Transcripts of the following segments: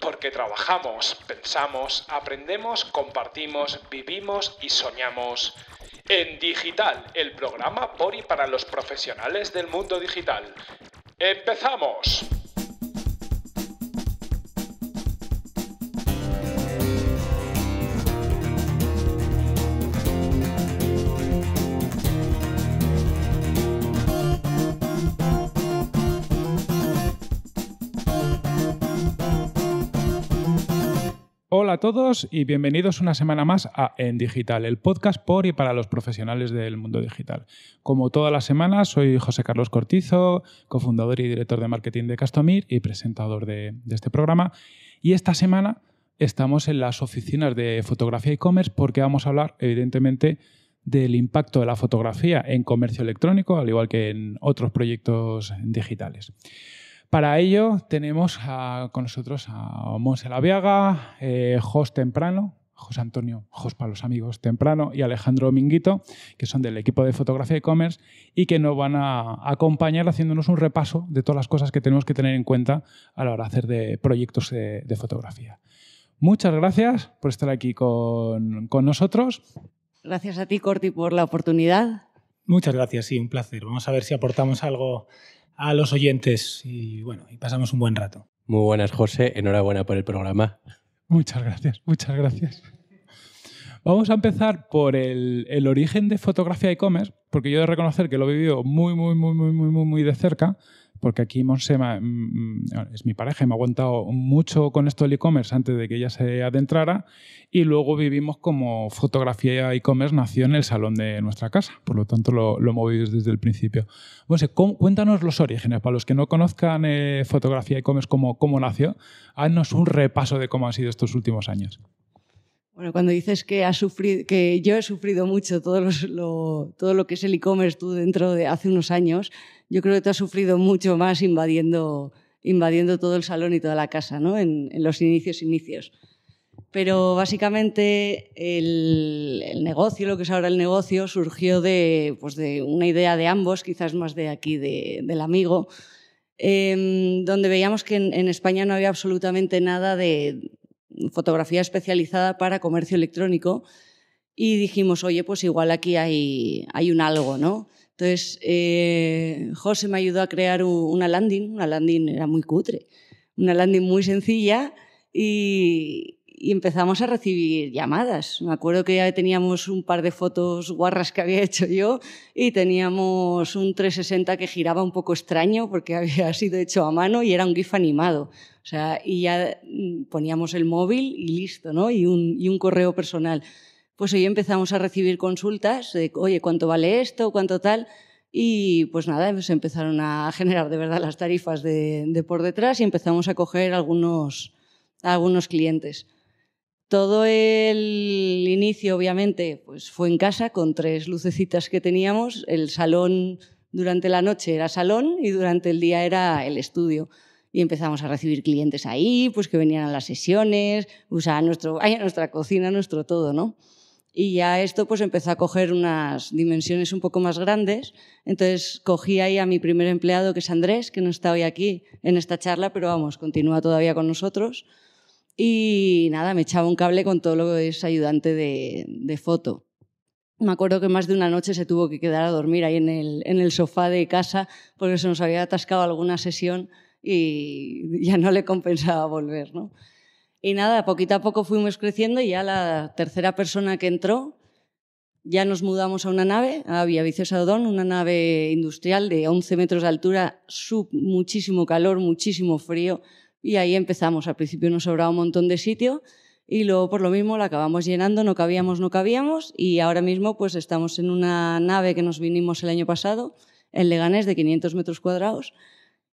Porque trabajamos, pensamos, aprendemos, compartimos, vivimos y soñamos. En digital, el programa por y para los profesionales del mundo digital. ¡Empezamos! Hola a todos y bienvenidos una semana más a En Digital, el podcast por y para los profesionales del mundo digital. Como todas las semanas, soy José Carlos Cortizo, cofundador y director de marketing de Castomir y presentador de este programa. Y esta semana estamos en las oficinas de Fotografía eCommerce porque vamos a hablar, evidentemente, del impacto de la fotografía en comercio electrónico, al igual que en otros proyectos digitales. Para ello tenemos con nosotros a Monse Laviaga, Jos Temprano, José Antonio, Jos para los amigos, Temprano, y Alejandro Minguito, que son del equipo de Fotografía eCommerce y que nos van a acompañar haciéndonos un repaso de todas las cosas que tenemos que tener en cuenta a la hora de hacer proyectos de fotografía. Muchas gracias por estar aquí con nosotros. Gracias a ti, Corti, por la oportunidad. Muchas gracias, sí, un placer. Vamos a ver si aportamos algo a los oyentes y bueno, y pasamos un buen rato. Muy buenas, José. Enhorabuena por el programa. Muchas gracias, muchas gracias. Vamos a empezar por el origen de Fotografía eCommerce, porque yo he de reconocer que lo he vivido muy de cerca, porque aquí Monse es mi pareja y me ha aguantado mucho con esto del e-commerce antes de que ella se adentrara, y luego vivimos como Fotografía eCommerce nació en el salón de nuestra casa, por lo tanto lo movimos desde el principio. Monse, cuéntanos los orígenes, para los que no conozcan Fotografía eCommerce, cómo nació, haznos un repaso de cómo ha sido estos últimos años. Bueno, cuando dices que yo he sufrido mucho todo lo que es el e-commerce tú dentro de hace unos años, yo creo que tú has sufrido mucho más invadiendo todo el salón y toda la casa, ¿no? En los inicios. Pero básicamente el negocio, lo que es ahora el negocio, surgió de una idea de ambos, quizás más de aquí, del amigo, donde veíamos que en España no había absolutamente nada de fotografía especializada para comercio electrónico y dijimos, oye, pues igual aquí hay un algo, ¿no? Entonces, José me ayudó a crear una landing era muy cutre, una landing muy sencilla y empezamos a recibir llamadas. Me acuerdo que ya teníamos un par de fotos guarras que había hecho yo y teníamos un 360 que giraba un poco extraño porque había sido hecho a mano y era un GIF animado. O sea, y ya poníamos el móvil y listo, ¿no? Y un correo personal. Pues hoy empezamos a recibir consultas de, oye, ¿cuánto vale esto? ¿Cuánto tal? Y pues nada, pues empezaron a generar de verdad las tarifas de por detrás y empezamos a coger algunos clientes. Todo el inicio, obviamente, pues fue en casa con tres lucecitas que teníamos. El salón durante la noche era salón y durante el día era el estudio. Y empezamos a recibir clientes ahí, pues que venían a las sesiones, usaban nuestro baño, nuestra cocina, nuestro todo, ¿no? Y ya esto pues empezó a coger unas dimensiones un poco más grandes. Entonces cogí ahí a mi primer empleado, que es Andrés, que no está hoy aquí en esta charla, pero vamos, continúa todavía con nosotros. Y nada, me echaba un cable con todo lo que es ayudante de foto. Me acuerdo que más de una noche se tuvo que quedar a dormir ahí en el sofá de casa porque se nos había atascado alguna sesión y ya no le compensaba volver, ¿no? Y nada, poquito a poco fuimos creciendo y ya la tercera persona que entró, ya nos mudamos a una nave, a Villaviciosa de Odón, una nave industrial de 11 metros de altura, muchísimo calor, muchísimo frío. Y ahí empezamos. Al principio nos sobraba un montón de sitio y luego por lo mismo la acabamos llenando, no cabíamos y ahora mismo pues estamos en una nave que nos vinimos el año pasado, en Leganés, de 500 metros cuadrados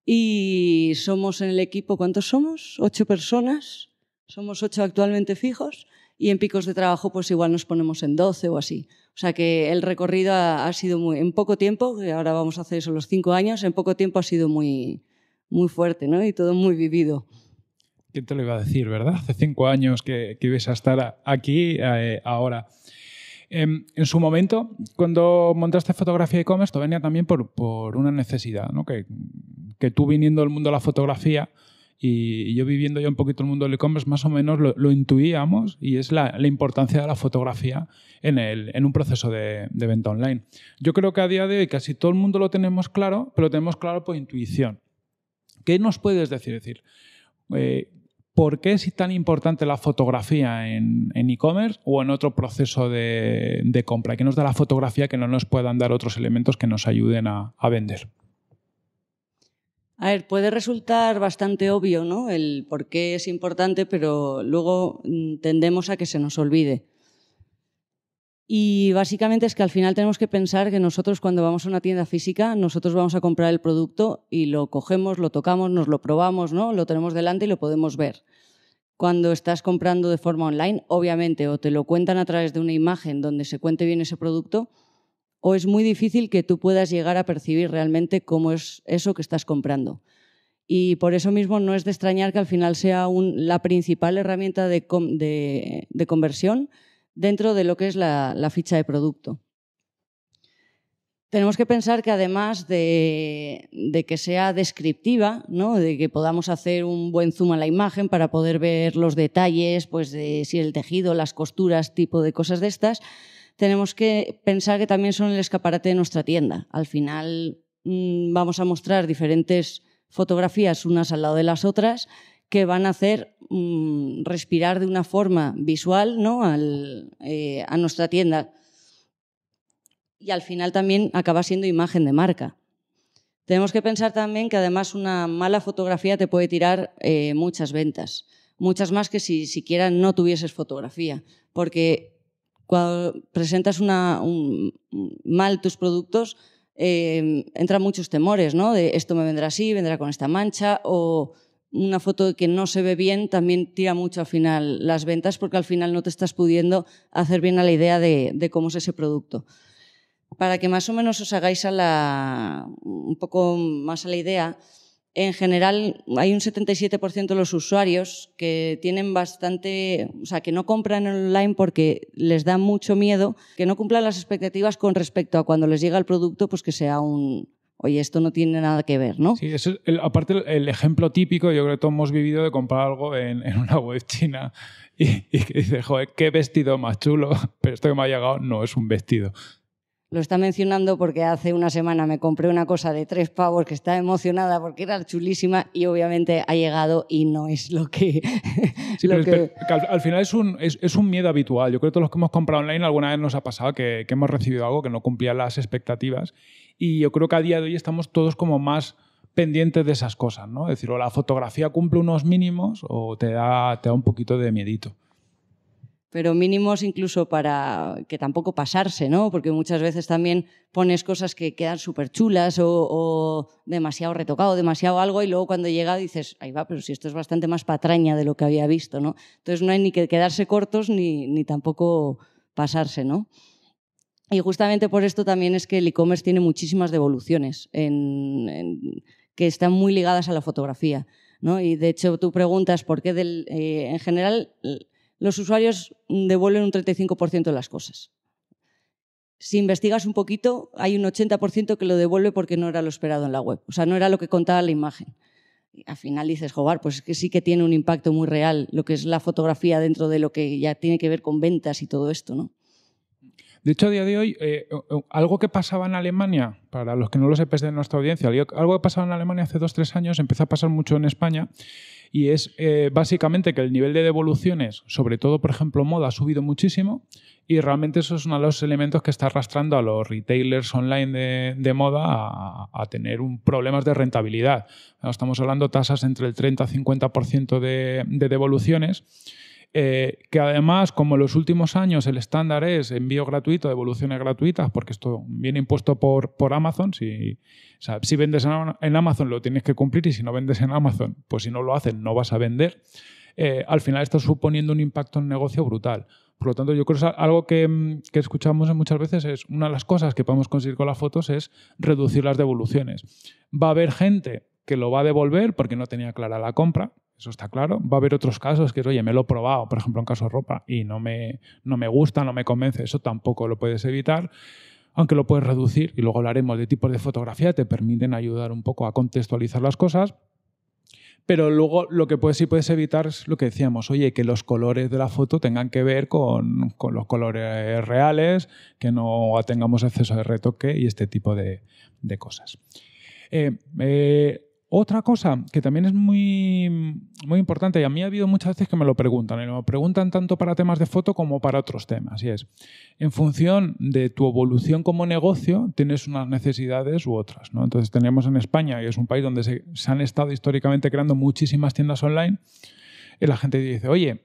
y somos en el equipo, ¿cuántos somos? 8 personas, somos 8 actualmente fijos y en picos de trabajo pues igual nos ponemos en 12 o así. O sea que el recorrido ha sido en poco tiempo, que ahora vamos a hacer eso los 5 años, en poco tiempo ha sido muy fuerte, ¿no? Y todo muy vivido. ¿Quién te lo iba a decir, verdad? Hace 5 años que ibas a estar aquí ahora. En su momento, cuando montaste Fotografía eCommerce, esto venía también por una necesidad, ¿no? Que tú viniendo del mundo de la fotografía y yo viviendo ya un poquito el mundo del e-commerce más o menos lo intuíamos, y es la importancia de la fotografía en un proceso de venta online. Yo creo que a día de hoy casi todo el mundo lo tenemos claro, pero lo tenemos claro por intuición. ¿Qué nos puedes decir? Es decir, ¿por qué es tan importante la fotografía en e-commerce o en otro proceso de compra? ¿Qué nos da la fotografía que no nos puedan dar otros elementos que nos ayuden a vender? A ver, puede resultar bastante obvio, ¿no?, el por qué es importante, pero luego tendemos a que se nos olvide. Y básicamente es que al final tenemos que pensar que nosotros, cuando vamos a una tienda física, nosotros vamos a comprar el producto y lo cogemos, lo tocamos, nos lo probamos, ¿no?, lo tenemos delante y lo podemos ver. Cuando estás comprando de forma online, obviamente o te lo cuentan a través de una imagen donde se cuente bien ese producto, o es muy difícil que tú puedas llegar a percibir realmente cómo es eso que estás comprando. Y por eso mismo no es de extrañar que al final sea la principal herramienta de conversión dentro de lo que es la ficha de producto. Tenemos que pensar que además de que sea descriptiva, ¿no?, de que podamos hacer un buen zoom a la imagen para poder ver los detalles, pues de si el tejido, las costuras, tipo de cosas de estas, tenemos que pensar que también son el escaparate de nuestra tienda. Al final vamos a mostrar diferentes fotografías unas al lado de las otras que van a hacer respirar de una forma visual, ¿no?, a nuestra tienda. Y al final también acaba siendo imagen de marca. Tenemos que pensar también que además una mala fotografía te puede tirar muchas ventas. Muchas más que si siquiera no tuvieses fotografía. Porque cuando presentas mal tus productos, entran muchos temores, ¿no?, de esto me vendrá así, vendrá con esta mancha, o una foto que no se ve bien también tira mucho al final las ventas, porque al final no te estás pudiendo hacer bien a la idea de cómo es ese producto. Para que más o menos os hagáis un poco más a la idea, en general hay un 77% de los usuarios que tienen bastante, o sea, que no compran online porque les da mucho miedo que no cumplan las expectativas con respecto a cuando les llega el producto, pues que sea oye, esto no tiene nada que ver, ¿no? Sí, eso es aparte el ejemplo típico, yo creo que todos hemos vivido, de comprar algo en una web china y que dices, joder, qué vestido más chulo, pero esto que me ha llegado no es un vestido. Lo está mencionando porque hace una semana me compré una cosa de 3 pavos que estaba emocionada porque era chulísima y obviamente ha llegado y no es lo que... Sí, pero al final es un miedo habitual. Yo creo que todos los que hemos comprado online alguna vez nos ha pasado que hemos recibido algo que no cumplía las expectativas, y yo creo que a día de hoy estamos todos como más pendientes de esas cosas, ¿no? Es decir, o la fotografía cumple unos mínimos o te da un poquito de miedito. Pero mínimos incluso para que tampoco pasarse, ¿no? Porque muchas veces también pones cosas que quedan súper chulas o demasiado retocado, demasiado algo, y luego cuando llega dices, ahí va, pero si esto es bastante más patraña de lo que había visto, ¿no? Entonces no hay ni que quedarse cortos ni tampoco pasarse, ¿no? Y justamente por esto también es que el e-commerce tiene muchísimas devoluciones que están muy ligadas a la fotografía, ¿no? Y de hecho tú preguntas por qué en general... Los usuarios devuelven un 35% de las cosas. Si investigas un poquito, hay un 80% que lo devuelve porque no era lo esperado en la web. O sea, no era lo que contaba la imagen. Y al final dices, joder, pues es que sí que tiene un impacto muy real lo que es la fotografía dentro de lo que ya tiene que ver con ventas y todo esto, ¿no? De hecho, a día de hoy, algo que pasaba en Alemania, para los que no lo sepáis de nuestra audiencia, algo que pasaba en Alemania hace 2-3 años, empezó a pasar mucho en España, y es básicamente que el nivel de devoluciones, sobre todo, por ejemplo, moda, ha subido muchísimo, y realmente eso es uno de los elementos que está arrastrando a los retailers online de moda a tener problemas de rentabilidad. Estamos hablando de tasas entre el 30-50% de devoluciones, que además, como en los últimos años el estándar es envío gratuito, devoluciones gratuitas, porque esto viene impuesto por Amazon. Si vendes en Amazon lo tienes que cumplir, y si no vendes en Amazon, pues si no lo hacen no vas a vender. Al final está suponiendo un impacto en el negocio brutal. Por lo tanto, yo creo que algo que escuchamos muchas veces es, una de las cosas que podemos conseguir con las fotos es reducir las devoluciones. Va a haber gente que lo va a devolver porque no tenía clara la compra. Eso está claro. Va a haber otros casos que es, oye, me lo he probado, por ejemplo, en caso de ropa, y no me gusta, no me convence. Eso tampoco lo puedes evitar, aunque lo puedes reducir. Y luego hablaremos de tipos de fotografía que te permiten ayudar un poco a contextualizar las cosas. Pero luego lo que puedes, sí puedes evitar es lo que decíamos, oye, que los colores de la foto tengan que ver con los colores reales, que no tengamos exceso de retoque y este tipo de cosas. Otra cosa que también es muy importante, y a mí ha habido muchas veces que me lo preguntan, y me lo preguntan tanto para temas de foto como para otros temas, y es, en función de tu evolución como negocio, tienes unas necesidades u otras, ¿no? Entonces, tenemos en España, y es un país donde se han estado históricamente creando muchísimas tiendas online, y la gente dice, oye,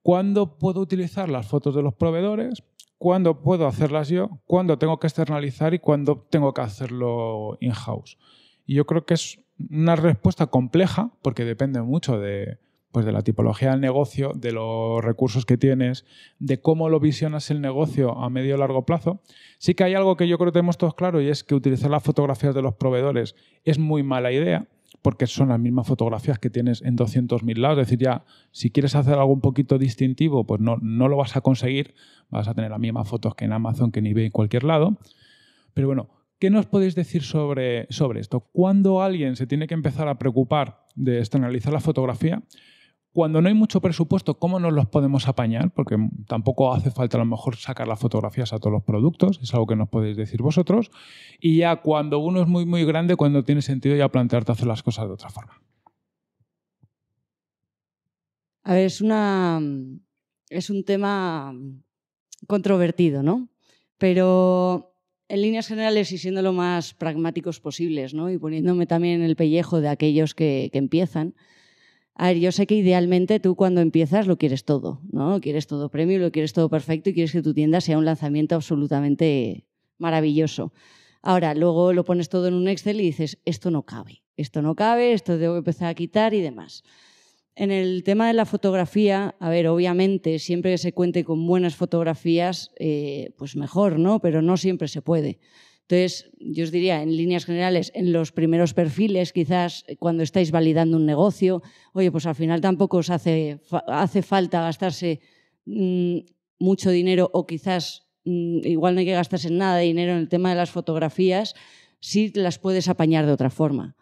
¿cuándo puedo utilizar las fotos de los proveedores? ¿Cuándo puedo hacerlas yo? ¿Cuándo tengo que externalizar? ¿Y cuándo tengo que hacerlo in-house? Y yo creo que es una respuesta compleja porque depende mucho de la tipología del negocio, de los recursos que tienes, de cómo lo visionas el negocio a medio o largo plazo. Sí que hay algo que yo creo que tenemos todos claro y es que utilizar las fotografías de los proveedores es muy mala idea porque son las mismas fotografías que tienes en 200.000 lados. Es decir, ya si quieres hacer algo un poquito distintivo, pues no lo vas a conseguir. Vas a tener las mismas fotos que en Amazon, que en eBay, en cualquier lado. Pero bueno, ¿qué nos podéis decir sobre esto? ¿Cuándo alguien se tiene que empezar a preocupar de externalizar la fotografía? Cuando no hay mucho presupuesto, ¿cómo nos los podemos apañar? Porque tampoco hace falta a lo mejor sacar las fotografías a todos los productos, es algo que nos podéis decir vosotros. Y ya cuando uno es muy grande, cuando tiene sentido ya plantearte hacer las cosas de otra forma. A ver, es un tema controvertido, ¿no? Pero en líneas generales y siendo lo más pragmáticos posibles, ¿no? Y poniéndome también el pellejo de aquellos que empiezan. A ver, yo sé que idealmente tú cuando empiezas lo quieres todo, ¿no? Quieres todo premium, lo quieres todo perfecto y quieres que tu tienda sea un lanzamiento absolutamente maravilloso. Ahora, luego lo pones todo en un Excel y dices, esto no cabe, esto tengo que empezar a quitar y demás. En el tema de la fotografía, a ver, obviamente, siempre que se cuente con buenas fotografías, pues mejor, ¿no? Pero no siempre se puede. Entonces, yo os diría, en líneas generales, en los primeros perfiles, quizás cuando estáis validando un negocio, oye, pues al final tampoco os hace falta gastarse mucho dinero o quizás igual no hay que gastarse nada de dinero en el tema de las fotografías, si las puedes apañar de otra forma.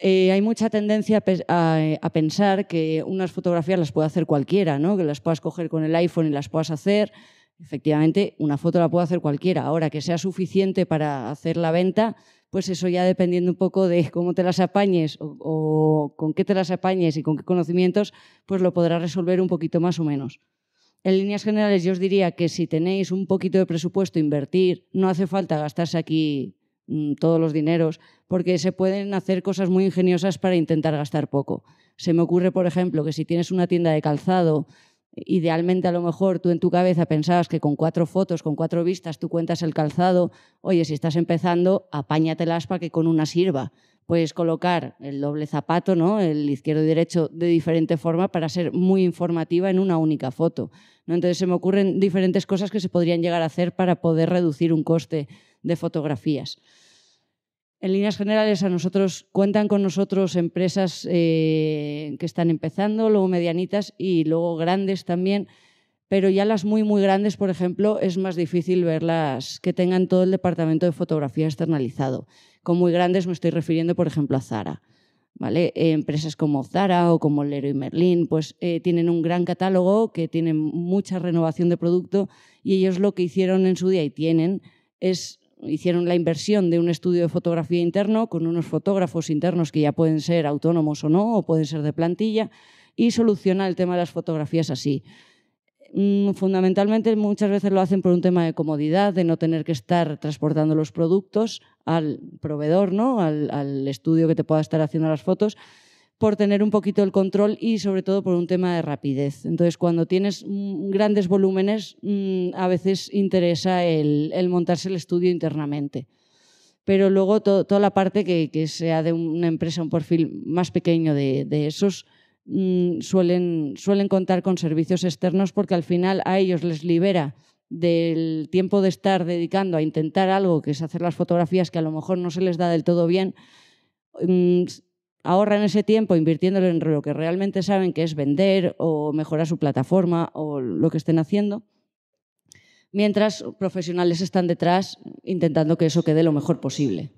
Hay mucha tendencia a pensar que unas fotografías las puede hacer cualquiera, ¿no? Que las puedas coger con el iPhone y las puedas hacer. Efectivamente, una foto la puede hacer cualquiera. Ahora, que sea suficiente para hacer la venta, pues eso ya dependiendo un poco de cómo te las apañes o con qué te las apañes y con qué conocimientos, pues lo podrás resolver un poquito más o menos. En líneas generales, yo os diría que si tenéis un poquito de presupuesto, invertir, no hace falta gastarse aquí todos los dineros, porque se pueden hacer cosas muy ingeniosas para intentar gastar poco. Se me ocurre, por ejemplo, que si tienes una tienda de calzado, idealmente a lo mejor tú en tu cabeza pensabas que con 4 fotos, con 4 vistas, tú cuentas el calzado. Oye, si estás empezando, apáñatelas para que con una sirva. Puedes colocar el doble zapato, ¿no? El izquierdo y derecho de diferente forma para ser muy informativa en una única foto, ¿no? Entonces se me ocurren diferentes cosas que se podrían llegar a hacer para poder reducir un coste de fotografías. En líneas generales, a nosotros cuentan con nosotros empresas que están empezando, luego medianitas y luego grandes también, pero ya las muy grandes, por ejemplo, es más difícil verlas que tengan todo el departamento de fotografía externalizado. Con muy grandes me estoy refiriendo, por ejemplo, a Zara, ¿vale? Empresas como Zara o como Leroy Merlin pues, tienen un gran catálogo que tienen mucha renovación de producto y ellos lo que hicieron en su día y hicieron la inversión de un estudio de fotografía interno con unos fotógrafos internos que ya pueden ser autónomos o no, o pueden ser de plantilla, y soluciona el tema de las fotografías así. Fundamentalmente muchas veces lo hacen por un tema de comodidad, de no tener que estar transportando los productos al proveedor, ¿no? al estudio que te pueda estar haciendo las fotos, por tener un poquito el control y sobre todo por un tema de rapidez. Entonces, cuando tienes grandes volúmenes, a veces interesa el montarse el estudio internamente. Pero luego toda la parte que sea de una empresa, un perfil más pequeño de esos, suelen contar con servicios externos porque al final a ellos les libera del tiempo de estar dedicando a intentar algo, que es hacer las fotografías que a lo mejor no se les da del todo bien. Ahorran ese tiempo invirtiéndolo en lo que realmente saben que es vender o mejorar su plataforma o lo que estén haciendo, mientras profesionales están detrás intentando que eso quede lo mejor posible.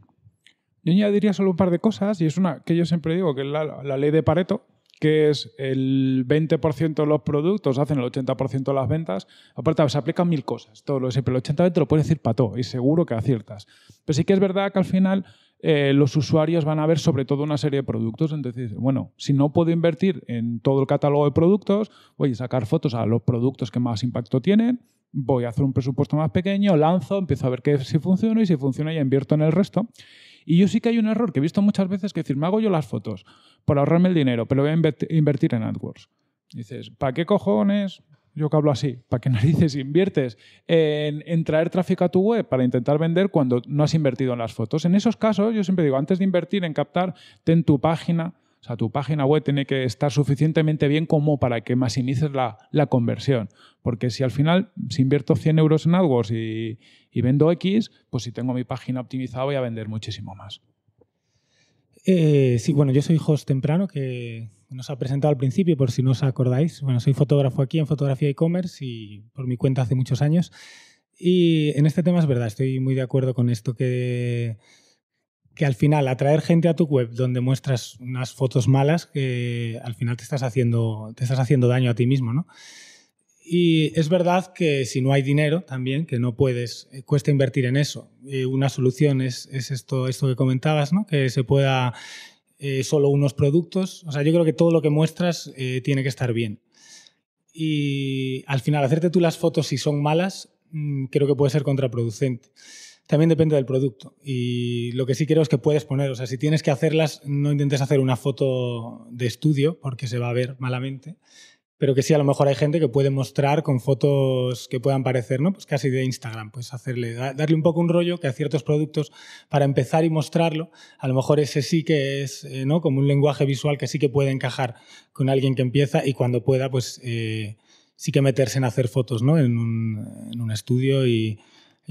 Yo añadiría solo un par de cosas, y es una que yo siempre digo, que es la ley de Pareto, que es el 20% de los productos hacen el 80% de las ventas. Aparte, se aplican 1000 cosas. Todo lo siempre, el 80-20 lo puedes decir para todo y seguro que aciertas. Pero sí que es verdad que al final los usuarios van a ver sobre todo una serie de productos. Entonces, bueno, si no puedo invertir en todo el catálogo de productos, voy a sacar fotos a los productos que más impacto tienen, voy a hacer un presupuesto más pequeño, lanzo, empiezo a ver qué si funciona, y si funciona ya invierto en el resto. Y yo sí que hay un error que he visto muchas veces, que es decir, me hago yo las fotos por ahorrarme el dinero, pero voy a invertir en AdWords. Y dices, ¿para qué cojones? Yo que hablo así, ¿para qué narices inviertes en traer tráfico a tu web para intentar vender cuando no has invertido en las fotos? En esos casos, yo siempre digo, antes de invertir en captar, ten tu página. O sea, tu página web tiene que estar suficientemente bien como para que maximices la conversión. Porque si al final, si invierto 100 euros en AdWords y vendo X, pues si tengo mi página optimizada voy a vender muchísimo más. Sí, bueno, yo soy Jos Temprano, que nos ha presentado al principio, por si no os acordáis. Bueno, soy fotógrafo aquí en Fotografía eCommerce y por mi cuenta hace muchos años. Y en este tema es verdad, estoy muy de acuerdo con esto que al final atraer gente a tu web donde muestras unas fotos malas, que al final te estás haciendo daño a ti mismo, ¿no? Y es verdad que si no hay dinero también, que no puedes, cuesta invertir en eso. Una solución es esto que comentabas, ¿no? Que se pueda solo unos productos. O sea, yo creo que todo lo que muestras tiene que estar bien. Y al final hacerte tú las fotos si son malas creo que puede ser contraproducente. También depende del producto, y lo que sí creo es que puedes poner, o sea, si tienes que hacerlas, no intentes hacer una foto de estudio porque se va a ver malamente, pero que sí, a lo mejor hay gente que puede mostrar con fotos que puedan parecer, ¿no? Pues casi de Instagram, pues darle un poco un rollo que a ciertos productos, para empezar y mostrarlo, a lo mejor ese sí que es, ¿no? Como un lenguaje visual que sí que puede encajar con alguien que empieza, y cuando pueda, pues sí que meterse en hacer fotos, ¿no? En un estudio y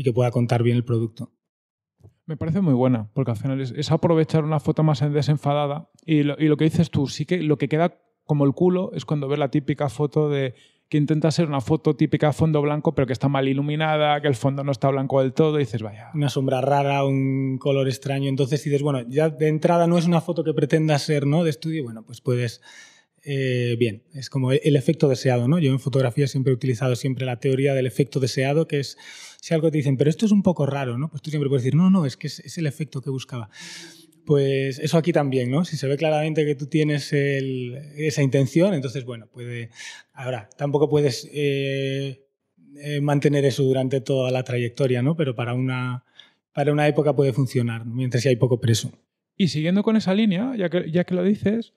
que pueda contar bien el producto. Me parece muy buena, porque al final es aprovechar una foto más desenfadada, y lo que dices tú, sí que lo que queda como el culo es cuando ves la típica foto de que intenta ser una foto típica a fondo blanco, pero que está mal iluminada, que el fondo no está blanco del todo, y dices, vaya... Una sombra rara, un color extraño, entonces dices, bueno, ya de entrada no es una foto que pretenda ser, ¿no?, de estudio, bueno, pues puedes... bien, es como el efecto deseado, ¿no? Yo en fotografía siempre he utilizado la teoría del efecto deseado, que es, si algo te dicen, pero esto es un poco raro, ¿no? Pues tú siempre puedes decir, no, es que es el efecto que buscaba. Pues eso aquí también, ¿no? Si se ve claramente que tú tienes esa intención, entonces, bueno, puede... Ahora, tampoco puedes mantener eso durante toda la trayectoria, ¿no? Pero para una época puede funcionar, mientras si hay poco preso. Y siguiendo con esa línea, ya que lo dices...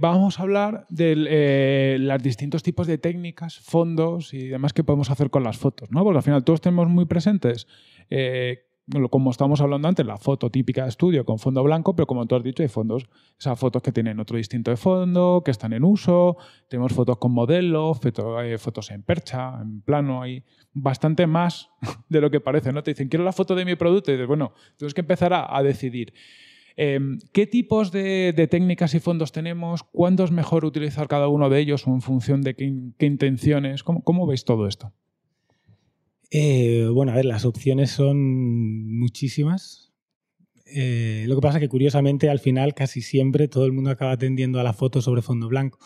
vamos a hablar de los distintos tipos de técnicas, fondos y demás que podemos hacer con las fotos, ¿no? Porque al final todos tenemos muy presentes, como estábamos hablando antes, la foto típica de estudio con fondo blanco, pero como tú has dicho, hay fondos, esas fotos que tienen otro distinto de fondo, que están en uso, tenemos fotos con modelos, fotos en percha, en plano, hay bastante más de lo que parece, ¿no? Te dicen, quiero la foto de mi producto, y dices, bueno, tienes que empezar a decidir. ¿Qué tipos de técnicas y fondos tenemos? ¿Cuándo es mejor utilizar cada uno de ellos o en función de qué intenciones? ¿Cómo veis todo esto? Bueno, a ver, las opciones son muchísimas. Lo que pasa es que, curiosamente, al final casi siempre todo el mundo acaba tendiendo a la foto sobre fondo blanco.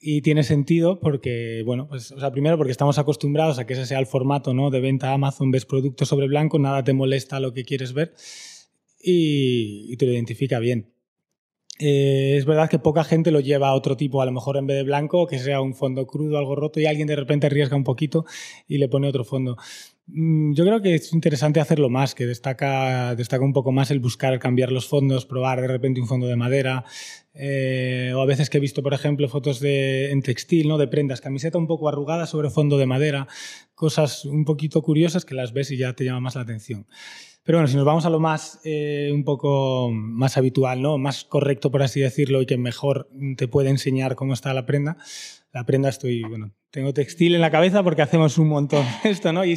Y tiene sentido porque, bueno, pues, o sea, primero porque estamos acostumbrados a que ese sea el formato, ¿no? De venta a Amazon, ves productos sobre blanco, nada te molesta lo que quieres ver. Y te lo identifica bien. Es verdad que poca gente lo lleva a otro tipo, a lo mejor en vez de blanco, que sea un fondo crudo, algo roto, y alguien de repente arriesga un poquito y le pone otro fondo. Yo creo que es interesante hacerlo más, que destaca un poco más el buscar cambiar los fondos, probar de repente un fondo de madera, o a veces que he visto, por ejemplo, fotos en textil, ¿no? De prendas, camiseta un poco arrugada sobre fondo de madera, cosas un poquito curiosas que las ves y ya te llama más la atención. Pero bueno, si nos vamos a lo más, un poco más habitual, ¿no? Más correcto, por así decirlo, y que mejor te puede enseñar cómo está la prenda. La prenda tengo textil en la cabeza porque hacemos un montón esto, ¿no? Y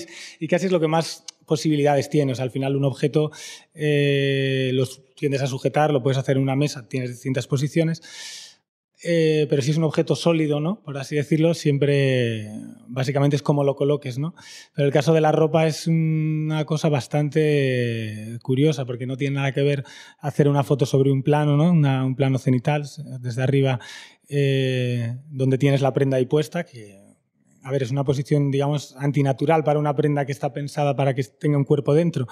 casi es lo que más posibilidades tienes. O sea, al final un objeto lo tiendes a sujetar, lo puedes hacer en una mesa, tienes distintas posiciones. Pero si es un objeto sólido, ¿no?, por así decirlo, siempre básicamente es como lo coloques, ¿no? Pero el caso de la ropa es una cosa bastante curiosa, porque no tiene nada que ver hacer una foto sobre un plano, ¿no?, un plano cenital desde arriba, donde tienes la prenda ahí puesta, que, a ver, es una posición, digamos, antinatural para una prenda que está pensada para que tenga un cuerpo dentro.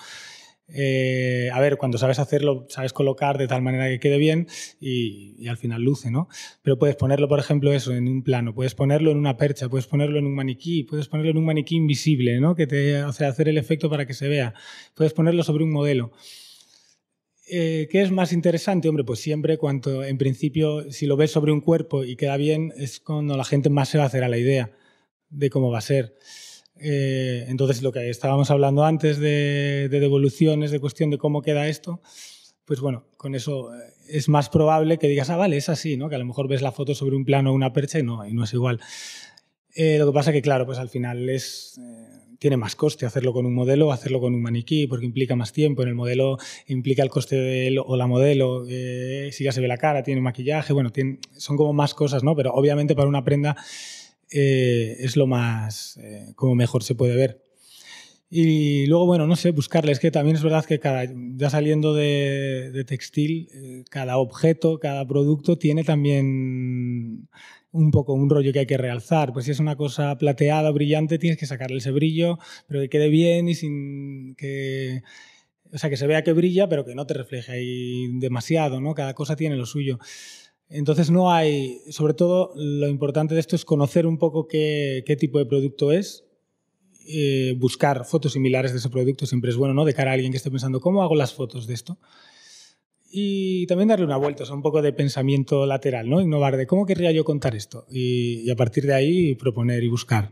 A ver, cuando sabes hacerlo, sabes colocar de tal manera que quede bien y al final luce, ¿no? Pero puedes ponerlo, por ejemplo, eso, en un plano, puedes ponerlo en una percha, puedes ponerlo en un maniquí, puedes ponerlo en un maniquí invisible, ¿no?, que te hace hacer el efecto para que se vea, puedes ponerlo sobre un modelo. ¿Qué es más interesante? Hombre, pues siempre, cuanto, en principio, si lo ves sobre un cuerpo y queda bien, es cuando la gente más se va a hacer a la idea de cómo va a ser. Entonces, lo que estábamos hablando antes de devoluciones, de cuestión de cómo queda esto, pues bueno, con eso es más probable que digas, ah, vale, es así, ¿no? Que a lo mejor ves la foto sobre un plano o una percha y no es igual. Lo que pasa que, claro, pues al final tiene más coste hacerlo con un modelo o hacerlo con un maniquí, porque implica más tiempo. En el modelo implica el coste de él o la modelo, si ya se ve la cara, tiene maquillaje, bueno, son como más cosas, ¿no? Pero obviamente para una prenda es lo más como mejor se puede ver. Y luego, bueno, no sé, buscarle. Es que también es verdad que ya saliendo de textil, cada objeto, cada producto tiene también un poco un rollo que hay que realzar. Pues si es una cosa plateada, brillante, tienes que sacarle ese brillo, pero que quede bien y sin que... O sea, que se vea que brilla, pero que no te refleje ahí demasiado, ¿no? Cada cosa tiene lo suyo. Entonces no hay, sobre todo lo importante de esto es conocer un poco qué tipo de producto es, buscar fotos similares de ese producto siempre es bueno, ¿no?, de cara a alguien que esté pensando ¿cómo hago las fotos de esto? Y también darle una vuelta, o sea, un poco de pensamiento lateral, ¿no?, innovar de ¿cómo querría yo contar esto? Y a partir de ahí proponer y buscar.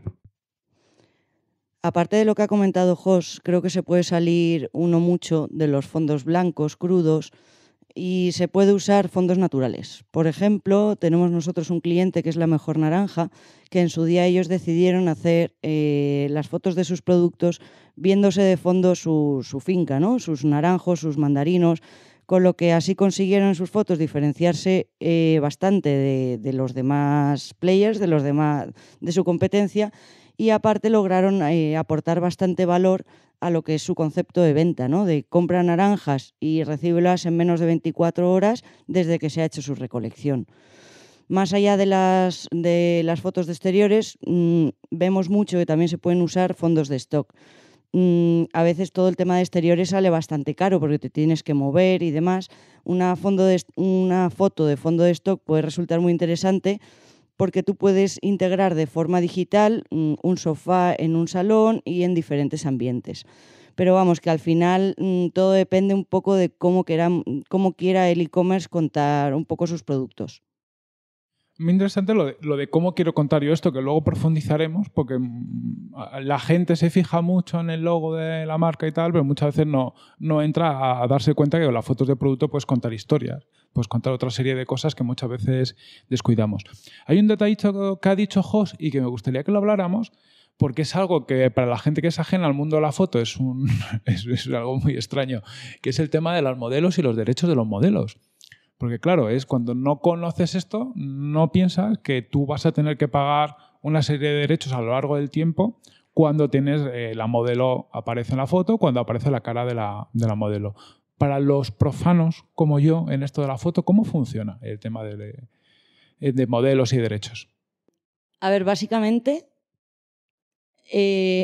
Aparte de lo que ha comentado Jos, creo que se puede salir uno mucho de los fondos blancos, crudos, y se puede usar fondos naturales. Por ejemplo, tenemos nosotros un cliente que es La Mejor Naranja, que en su día ellos decidieron hacer las fotos de sus productos viéndose de fondo su finca, ¿no?, sus naranjos, sus mandarinos, con lo que así consiguieron en sus fotos diferenciarse bastante de los demás players, de su competencia, y aparte lograron aportar bastante valor a lo que es su concepto de venta, ¿no?, de compra naranjas y recíbelas en menos de 24 horas desde que se ha hecho su recolección. Más allá de las fotos de exteriores, vemos mucho que también se pueden usar fondos de stock. A veces todo el tema de exteriores sale bastante caro porque te tienes que mover y demás. Una foto de fondo de stock puede resultar muy interesante porque tú puedes integrar de forma digital un sofá en un salón y en diferentes ambientes. Pero vamos, que al final todo depende un poco de cómo quiera el e-commerce contar un poco sus productos. Muy interesante lo de cómo quiero contar yo esto, que luego profundizaremos, porque la gente se fija mucho en el logo de la marca y tal, pero muchas veces no entra a darse cuenta que con las fotos de producto puedes contar historias, puedes contar otra serie de cosas que muchas veces descuidamos. Hay un detallito que ha dicho Jos y que me gustaría que lo habláramos, porque es algo que para la gente que es ajena al mundo de la foto es algo muy extraño, que es el tema de los modelos y los derechos de los modelos. Porque claro, es cuando no conoces esto, no piensas que tú vas a tener que pagar una serie de derechos a lo largo del tiempo cuando tienes la modelo aparece en la foto, cuando aparece la cara de la modelo. Para los profanos como yo en esto de la foto, ¿cómo funciona el tema de modelos y derechos? A ver, básicamente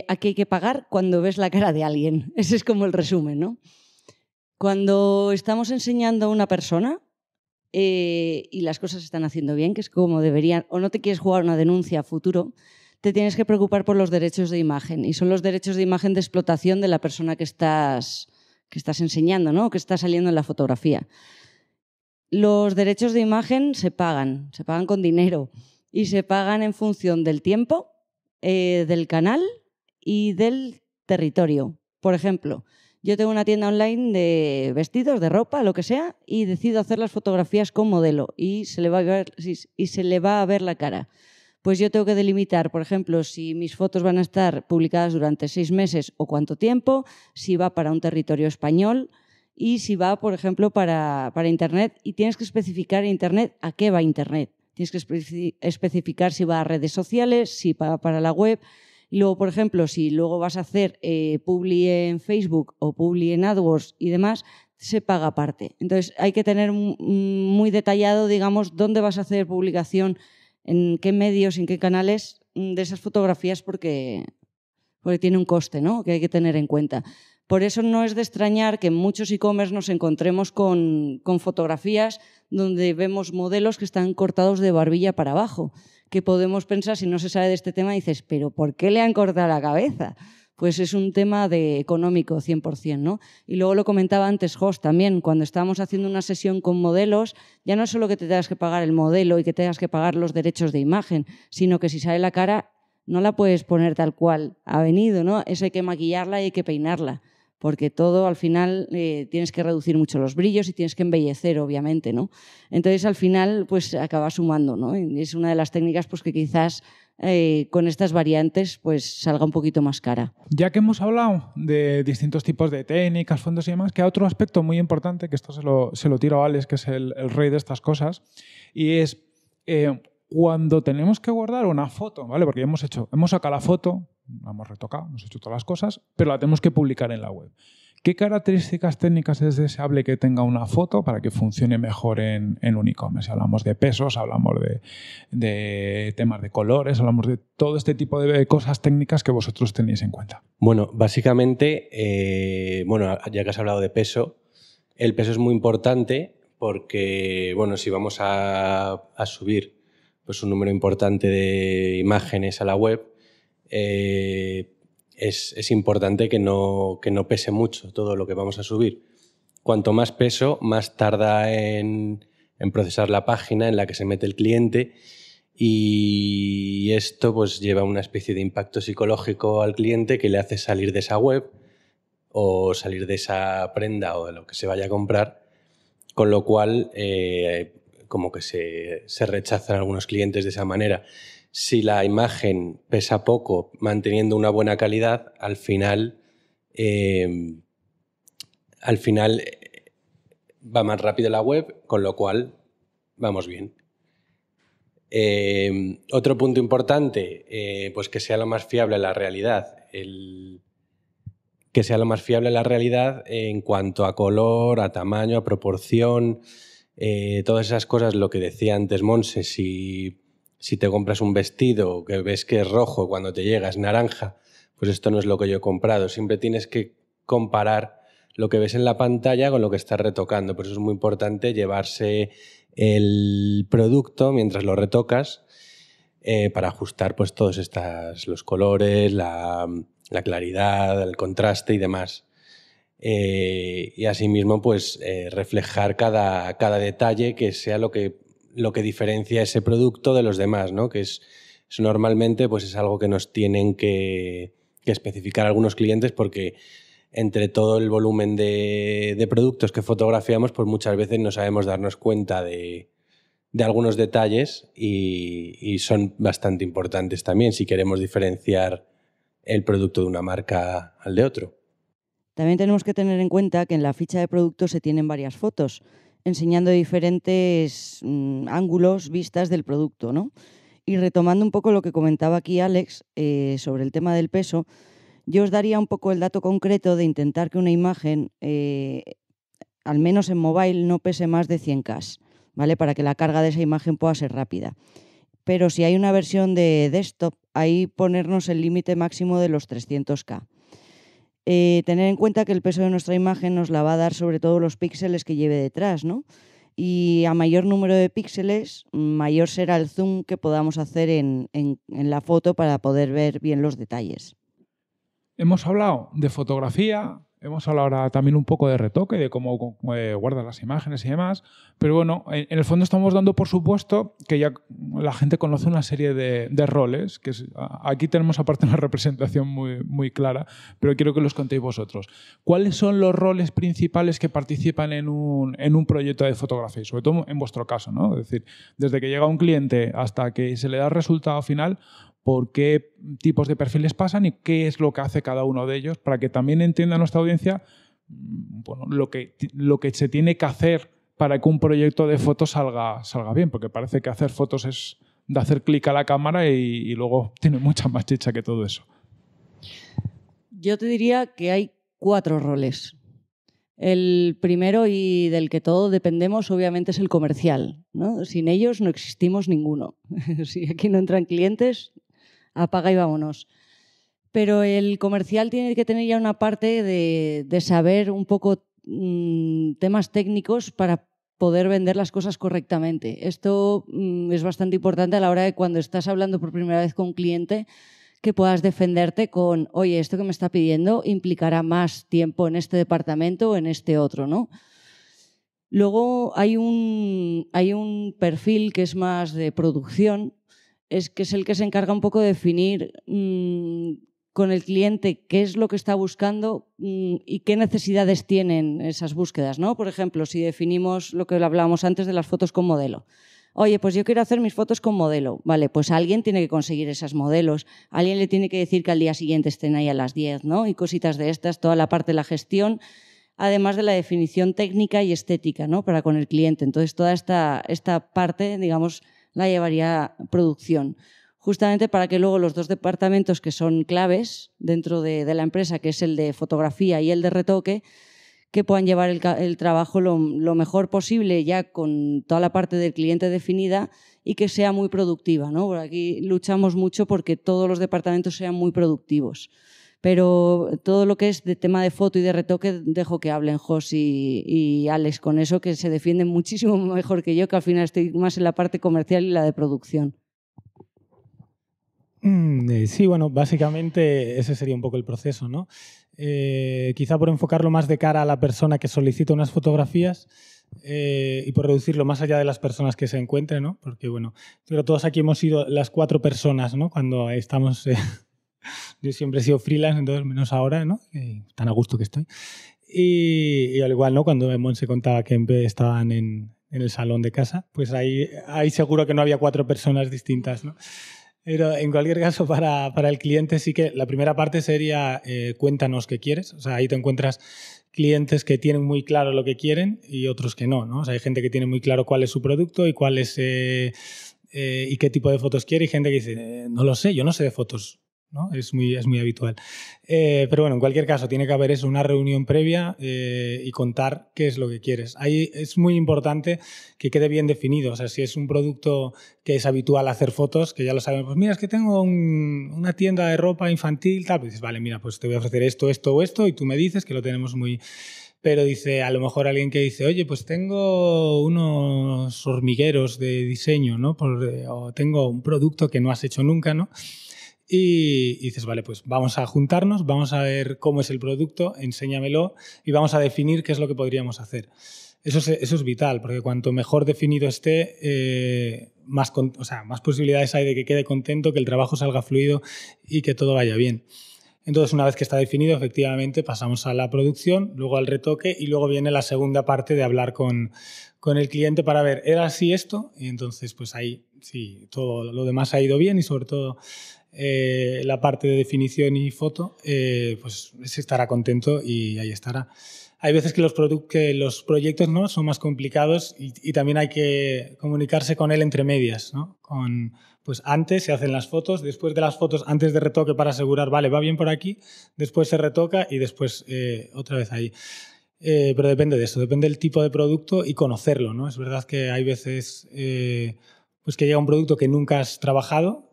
aquí hay que pagar cuando ves la cara de alguien. Ese es como el resumen, ¿no? Cuando estamos enseñando a una persona, y las cosas se están haciendo bien, que es como deberían, o no te quieres jugar una denuncia a futuro, te tienes que preocupar por los derechos de imagen, y son los derechos de imagen de explotación de la persona que estás enseñando, ¿no?, que está saliendo en la fotografía. Los derechos de imagen se pagan con dinero y se pagan en función del tiempo, del canal y del territorio. Por ejemplo, yo tengo una tienda online de vestidos, de ropa, lo que sea, y decido hacer las fotografías con modelo y se le va a ver la cara. Pues yo tengo que delimitar, por ejemplo, si mis fotos van a estar publicadas durante 6 meses o cuánto tiempo, si va para un territorio español y si va, por ejemplo, para Internet. Y tienes que especificar en Internet a qué va Internet. Tienes que especificar si va a redes sociales, si va para la web. Y luego, por ejemplo, si luego vas a hacer publi en Facebook o publi en AdWords y demás, se paga aparte. Entonces, hay que tener muy detallado, digamos, dónde vas a hacer publicación, en qué medios, en qué canales de esas fotografías, porque tiene un coste, ¿no?, que hay que tener en cuenta. Por eso no es de extrañar que en muchos e-commerce nos encontremos con fotografías donde vemos modelos que están cortados de barbilla para abajo, que podemos pensar, si no se sabe de este tema, dices, pero ¿por qué le han cortado la cabeza? Pues es un tema de económico 100%, ¿no? Y luego lo comentaba antes Jos también, cuando estábamos haciendo una sesión con modelos, ya no es solo que te tengas que pagar el modelo y que tengas que pagar los derechos de imagen, sino que si sale la cara no la puedes poner tal cual ha venido, ¿no? Eso hay que maquillarla y hay que peinarla, porque todo al final tienes que reducir mucho los brillos y tienes que embellecer, obviamente, ¿no? Entonces, al final, pues acaba sumando, ¿no? Y es una de las técnicas pues, que quizás con estas variantes pues salga un poquito más cara. Ya que hemos hablado de distintos tipos de técnicas, fondos y demás, que hay otro aspecto muy importante, que esto se lo tiro a Alex, que es el rey de estas cosas, y es cuando tenemos que guardar una foto, ¿vale? Porque hemos sacado la foto, la hemos retocado, hemos hecho todas las cosas, pero la tenemos que publicar en la web. ¿Qué características técnicas es deseable que tenga una foto para que funcione mejor en un e-commerce? Hablamos de pesos, hablamos de temas de colores, hablamos de todo este tipo de cosas técnicas que vosotros tenéis en cuenta. Bueno, básicamente, ya que has hablado de peso, el peso es muy importante porque, bueno, si vamos a subir pues, un número importante de imágenes a la web, es importante que no pese mucho todo lo que vamos a subir. Cuanto más peso, más tarda en procesar la página en la que se mete el cliente, y esto pues lleva una especie de impacto psicológico al cliente que le hace salir de esa web o salir de esa prenda o de lo que se vaya a comprar, con lo cual como que se rechazan algunos clientes de esa manera. Si la imagen pesa poco, manteniendo una buena calidad, al final va más rápido la web, con lo cual vamos bien. Otro punto importante, pues que sea lo más fiable a la realidad. Que sea lo más fiable a la realidad en cuanto a color, a tamaño, a proporción, todas esas cosas, lo que decía antes Monse, si te compras un vestido que ves que es rojo, cuando te llega es naranja, pues esto no es lo que yo he comprado. Siempre tienes que comparar lo que ves en la pantalla con lo que estás retocando. Por eso es muy importante llevarse el producto mientras lo retocas para ajustar pues, todos los colores, la claridad, el contraste y demás. Y asimismo pues, reflejar cada detalle que sea lo que diferencia ese producto de los demás, ¿no? Que es normalmente pues es algo que nos tienen que especificar algunos clientes, porque entre todo el volumen de productos que fotografiamos, pues muchas veces no sabemos darnos cuenta de algunos detalles y son bastante importantes también si queremos diferenciar el producto de una marca al de otro. También tenemos que tener en cuenta que en la ficha de producto se tienen varias fotos, enseñando diferentes ángulos, vistas del producto, ¿no? Y retomando un poco lo que comentaba aquí Alex sobre el tema del peso, yo os daría un poco el dato concreto de intentar que una imagen, al menos en mobile, no pese más de 100K, ¿vale? Para que la carga de esa imagen pueda ser rápida. Pero si hay una versión de desktop, ahí ponernos el límite máximo de los 300K. Tener en cuenta que el peso de nuestra imagen nos la va a dar sobre todo los píxeles que lleve detrás, ¿no? Y a mayor número de píxeles, mayor será el zoom que podamos hacer en la foto para poder ver bien los detalles. Hemos hablado de fotografía, hemos hablado ahora también un poco de retoque, de cómo guardas las imágenes y demás, pero bueno, en el fondo estamos dando por supuesto que ya la gente conoce una serie de roles, que aquí tenemos aparte una representación muy, muy clara, pero quiero que los contéis vosotros. ¿Cuáles son los roles principales que participan en un proyecto de fotografía? Y sobre todo en vuestro caso, ¿no? Es decir, desde que llega un cliente hasta que se le da el resultado final, por qué tipos de perfiles pasan y qué es lo que hace cada uno de ellos, para que también entienda nuestra audiencia, bueno, lo que se tiene que hacer para que un proyecto de fotos salga bien, porque parece que hacer fotos es de hacer clic a la cámara y luego tiene mucha más chicha que todo eso. Yo te diría que hay 4 roles. El primero y del que todos dependemos obviamente es el comercial, ¿no? Sin ellos no existimos ninguno. Si aquí no entran clientes, apaga y vámonos. Pero el comercial tiene que tener ya una parte de saber un poco temas técnicos para poder vender las cosas correctamente. Esto es bastante importante a la hora de cuando estás hablando por primera vez con un cliente, que puedas defenderte con, oye, esto que me está pidiendo implicará más tiempo en este departamento o en este otro, ¿no? Luego hay un perfil que es más de producción, es el que se encarga un poco de definir con el cliente qué es lo que está buscando y qué necesidades tienen esas búsquedas, ¿no? Por ejemplo, si definimos lo que hablábamos antes de las fotos con modelo. Oye, pues yo quiero hacer mis fotos con modelo. Vale, pues alguien tiene que conseguir esas modelos. Alguien le tiene que decir que al día siguiente estén ahí a las 10, ¿no? Y cositas de estas, toda la parte de la gestión, además de la definición técnica y estética, ¿no? Para con el cliente. Entonces, toda esta parte, digamos, la llevaría producción. Justamente para que luego los dos departamentos que son claves dentro de la empresa, que es el de fotografía y el de retoque, que puedan llevar el trabajo lo mejor posible ya con toda la parte del cliente definida y que sea muy productiva, ¿no? Por aquí luchamos mucho porque todos los departamentos sean muy productivos. Pero todo lo que es de tema de foto y de retoque dejo que hablen Jos y Alex con eso, que se defienden muchísimo mejor que yo, que al final estoy más en la parte comercial y la de producción. Sí, bueno, básicamente ese sería un poco el proceso, ¿no? Quizá por enfocarlo más de cara a la persona que solicita unas fotografías y por reducirlo más allá de las personas que se encuentren, ¿no? Porque, bueno, pero todos aquí hemos sido las 4 personas, ¿no? Cuando estamos... yo siempre he sido freelance, entonces menos ahora, ¿no? Tan a gusto que estoy. Y al igual, ¿no? Cuando Monse contaba que estaban en el salón de casa, pues ahí seguro que no había 4 personas distintas, ¿no? Pero en cualquier caso, para el cliente sí que la primera parte sería cuéntanos qué quieres. O sea, ahí te encuentras clientes que tienen muy claro lo que quieren y otros que no, ¿no? O sea, hay gente que tiene muy claro cuál es su producto y cuál es y qué tipo de fotos quiere, y gente que dice, no lo sé, yo no sé de fotos, ¿no? Es muy habitual. Pero bueno, en cualquier caso, tiene que haber eso, una reunión previa y contar qué es lo que quieres. Ahí es muy importante que quede bien definido. O sea, si es un producto que es habitual hacer fotos, que ya lo sabemos, pues mira, es que tengo una tienda de ropa infantil, tal, pues dices, vale, mira, pues te voy a ofrecer esto, esto o esto, y tú me dices que lo tenemos muy... Pero dice, a lo mejor alguien que dice, oye, pues tengo unos hormigueros de diseño, ¿no? O tengo un producto que no has hecho nunca, ¿no? Y dices, vale, pues vamos a juntarnos, vamos a ver cómo es el producto, enséñamelo y vamos a definir qué es lo que podríamos hacer. Eso es vital, porque cuanto mejor definido esté, más posibilidades hay de que quede contento, que el trabajo salga fluido y que todo vaya bien. Entonces, una vez que está definido, efectivamente, pasamos a la producción, luego al retoque y luego viene la segunda parte de hablar con el cliente para ver, ¿era así esto? Y entonces, pues ahí sí, todo lo demás ha ido bien y sobre todo... la parte de definición y foto, pues se estará contento y ahí estará. Hay veces que los proyectos, ¿no? son más complicados y también hay que comunicarse con él entre medias, ¿no? Pues antes se hacen las fotos, después de las fotos, antes de retoque para asegurar, vale, va bien por aquí, después se retoca y después otra vez ahí. Pero depende de eso, depende del tipo de producto y conocerlo, ¿no? Es verdad que hay veces pues que llega un producto que nunca has trabajado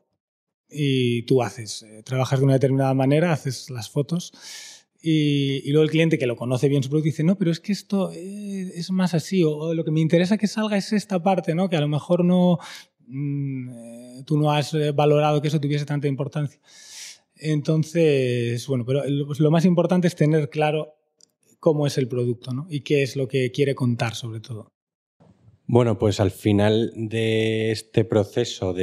y tú trabajas de una determinada manera, haces las fotos y luego el cliente que lo conoce bien su producto dice, no, pero es que esto es más así o lo que me interesa que salga es esta parte, ¿no? Que a lo mejor no, tú no has valorado que eso tuviese tanta importancia. Entonces, bueno, pero lo más importante es tener claro cómo es el producto, ¿no? Y qué es lo que quiere contar sobre todo. Bueno, pues al final de este proceso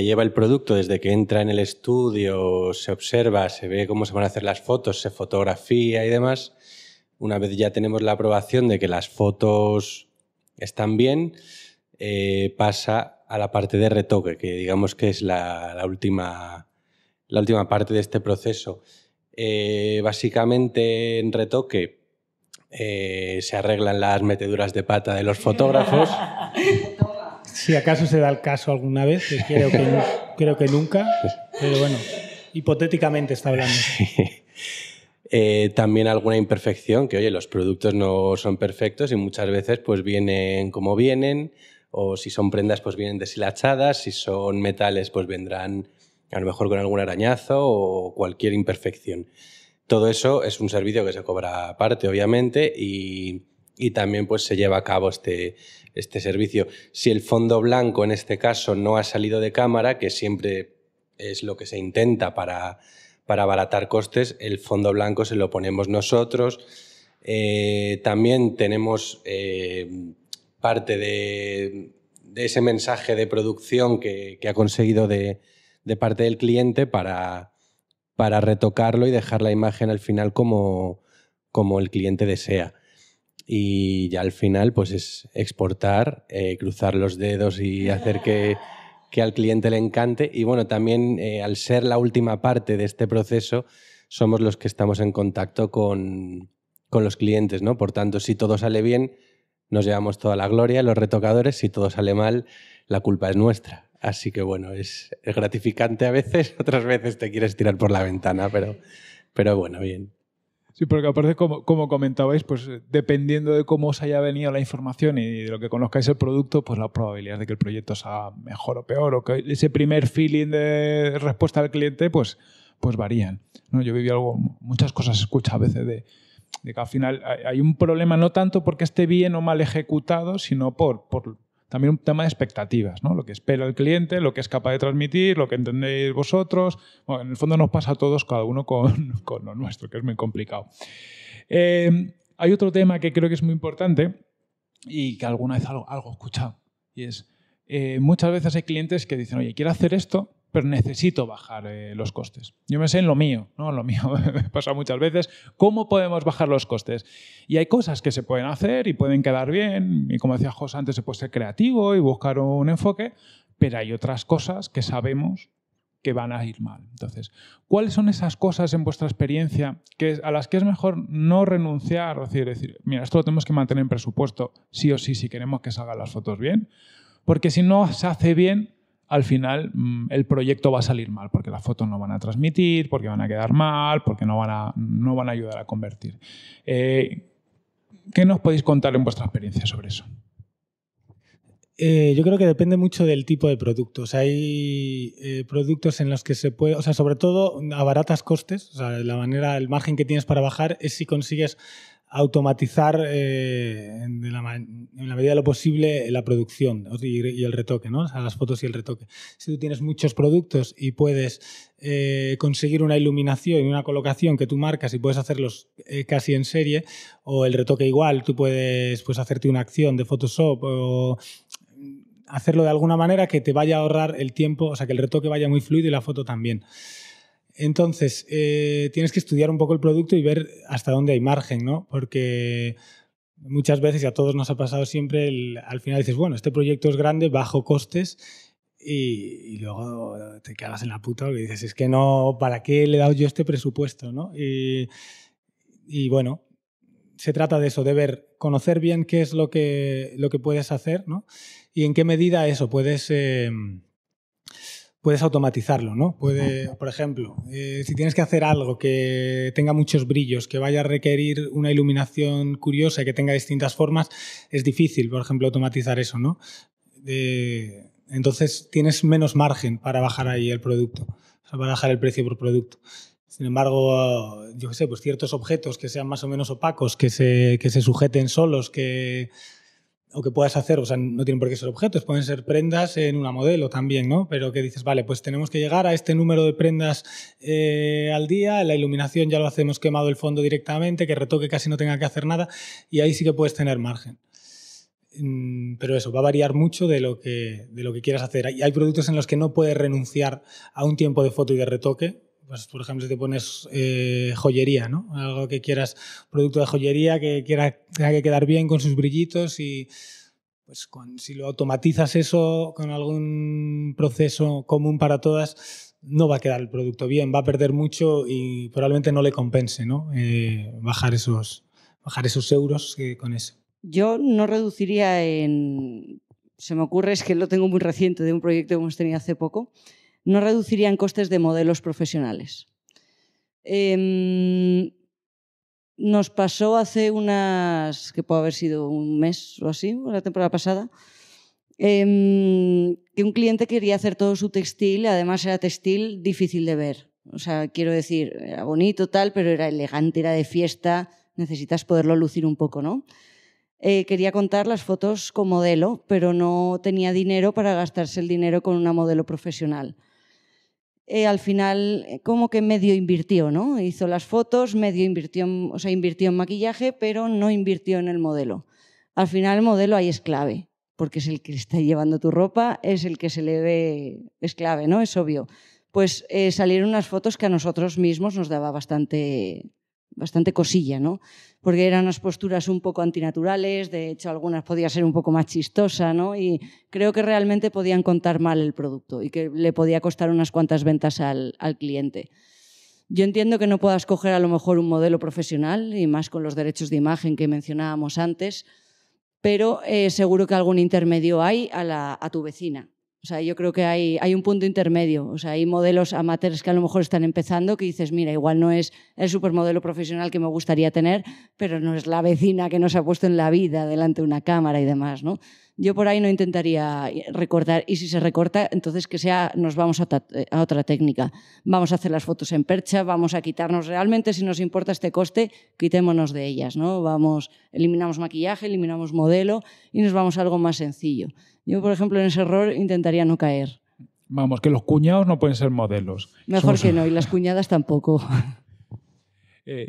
que lleva el producto desde que entra en el estudio, se observa, se ve cómo se van a hacer las fotos, se fotografía y demás. Una vez ya tenemos la aprobación de que las fotos están bien, pasa a la parte de retoque, que digamos que es la última parte de este proceso. Básicamente en retoque se arreglan las meteduras de pata de los fotógrafos. Si acaso se da el caso alguna vez, que creo que nunca, pero bueno, hipotéticamente está hablando. Sí. También alguna imperfección, que oye, los productos no son perfectos y muchas veces pues vienen como vienen, o si son prendas pues vienen deshilachadas, si son metales pues vendrán a lo mejor con algún arañazo o cualquier imperfección. Todo eso es un servicio que se cobra aparte, obviamente, y también pues se lleva a cabo este servicio. Si el fondo blanco en este caso no ha salido de cámara, que siempre es lo que se intenta para abaratar costes, el fondo blanco se lo ponemos nosotros. También tenemos parte de ese mensaje de producción que ha conseguido de parte del cliente para retocarlo y dejar la imagen al final como el cliente desea. Y ya al final pues es exportar, cruzar los dedos y hacer que al cliente le encante. Y bueno, también al ser la última parte de este proceso, somos los que estamos en contacto con los clientes, ¿no? Por tanto, si todo sale bien, nos llevamos toda la gloria, los retocadores. Si todo sale mal, la culpa es nuestra. Así que bueno, es gratificante a veces, otras veces te quieres tirar por la ventana, pero bueno, bien. Sí, porque aparte, como comentabais, pues dependiendo de cómo os haya venido la información y de lo que conozcáis el producto, pues la probabilidad de que el proyecto sea mejor o peor, o que ese primer feeling de respuesta del cliente, pues varían, ¿no? Yo viví muchas cosas escucho a veces de que al final hay un problema no tanto porque esté bien o mal ejecutado, sino por también un tema de expectativas, ¿no? Lo que espera el cliente, lo que es capaz de transmitir, lo que entendéis vosotros. Bueno, en el fondo nos pasa a todos, cada uno con lo nuestro, que es muy complicado. Hay otro tema que creo que es muy importante y que alguna vez algo he escuchado. Y es, muchas veces hay clientes que dicen, oye, quiero hacer esto, pero necesito bajar los costes. Yo me sé en lo mío, ¿no? Lo mío me pasa muchas veces. ¿Cómo podemos bajar los costes? Y hay cosas que se pueden hacer y pueden quedar bien. Y como decía José antes, se puede ser creativo y buscar un enfoque. Pero hay otras cosas que sabemos que van a ir mal. Entonces, ¿cuáles son esas cosas en vuestra experiencia a las que es mejor no renunciar? Es decir, mira, esto lo tenemos que mantener en presupuesto sí o sí si queremos que salgan las fotos bien. Porque si no se hace bien, al final el proyecto va a salir mal, porque las fotos no van a transmitir, porque van a quedar mal, porque no van a ayudar a convertir. ¿Qué nos podéis contar en vuestra experiencia sobre eso? Yo creo que depende mucho del tipo de productos. Hay productos en los que se puede, o sea, sobre todo abaratas costes. O sea, el margen que tienes para bajar es si consigues automatizar en la medida de lo posible la producción y el retoque, ¿no? O sea, las fotos y el retoque. Si tú tienes muchos productos y puedes conseguir una iluminación y una colocación que tú marcas y puedes hacerlos casi en serie, o el retoque igual, tú puedes hacerte una acción de Photoshop o hacerlo de alguna manera que te vaya a ahorrar el tiempo, o sea, que el retoque vaya muy fluido y la foto también. Entonces, tienes que estudiar un poco el producto y ver hasta dónde hay margen, ¿no? Porque muchas veces, y a todos nos ha pasado siempre, al final dices, bueno, este proyecto es grande, bajo costes, y luego te cagas en la puta y dices, es que no, ¿para qué le he dado yo este presupuesto, no? Y bueno, se trata de eso, de conocer bien qué es lo que puedes hacer, ¿no? Y en qué medida eso puedes... Puedes automatizarlo, ¿no? Por ejemplo, si tienes que hacer algo que tenga muchos brillos, que vaya a requerir una iluminación curiosa, que tenga distintas formas, es difícil, por ejemplo, automatizar eso, ¿no? Entonces tienes menos margen para bajar ahí el producto, o sea, para bajar el precio por producto. Sin embargo, yo qué sé, pues ciertos objetos que sean más o menos opacos, que se sujeten solos, o que puedas hacer, o sea, no tienen por qué ser objetos, pueden ser prendas en una modelo también, ¿no? Pero que dices, vale, pues tenemos que llegar a este número de prendas al día, la iluminación ya lo hacemos quemado el fondo directamente, que retoque casi no tenga que hacer nada, y ahí sí que puedes tener margen. Pero eso, va a variar mucho de lo que quieras hacer. Hay productos en los que no puedes renunciar a un tiempo de foto y de retoque. Pues, por ejemplo, si te pones joyería, ¿no? Algo que quieras, producto de joyería que tenga que quedar bien con sus brillitos, y pues si lo automatizas eso con algún proceso común para todas, no va a quedar el producto bien, va a perder mucho y probablemente no le compense, ¿no? Bajar esos bajar esos euros con eso? Yo no reduciría en... Se me ocurre, es que lo tengo muy reciente de un proyecto que hemos tenido hace poco, no reduciría en costes de modelos profesionales. Nos pasó hace unas... que puede haber sido un mes o así, la temporada pasada, que un cliente quería hacer todo su textil, además era textil difícil de ver. O sea, quiero decir, era bonito, tal, pero era elegante, era de fiesta, necesitas poderlo lucir un poco, ¿no? Quería contar las fotos con modelo, pero no tenía dinero para gastarse el dinero con una modelo profesional. Al final, como que medio invirtió, ¿no? Hizo las fotos, medio invirtió, o sea, invirtió en maquillaje, pero no invirtió en el modelo. Al final, el modelo ahí es clave, porque es el que está llevando tu ropa, es el que se le ve, es clave, ¿no? Es obvio. Pues salieron unas fotos que a nosotros mismos nos daba bastante cosilla, ¿no? Porque eran unas posturas un poco antinaturales, de hecho algunas podía ser un poco más chistosa, ¿no? Y creo que realmente podían contar mal el producto y que le podía costar unas cuantas ventas al cliente. Yo entiendo que no puedas coger a lo mejor un modelo profesional y más con los derechos de imagen que mencionábamos antes, pero seguro que algún intermedio hay a tu vecina. O sea, yo creo que hay un punto intermedio. O sea, hay modelos amateurs que a lo mejor están empezando que dices, mira, igual no es el supermodelo profesional que me gustaría tener, pero no es la vecina que nos ha puesto en la vida delante de una cámara y demás, ¿no? Yo por ahí no intentaría recortar, y si se recorta, entonces que sea, nos vamos a otra técnica. Vamos a hacer las fotos en percha, vamos a quitarnos realmente, si nos importa este coste, quitémonos de ellas, ¿no? Vamos, eliminamos maquillaje, eliminamos modelo y nos vamos a algo más sencillo. Yo, por ejemplo, en ese error intentaría no caer. Vamos, que los cuñados no pueden ser modelos. Mejor que no, y las cuñadas tampoco.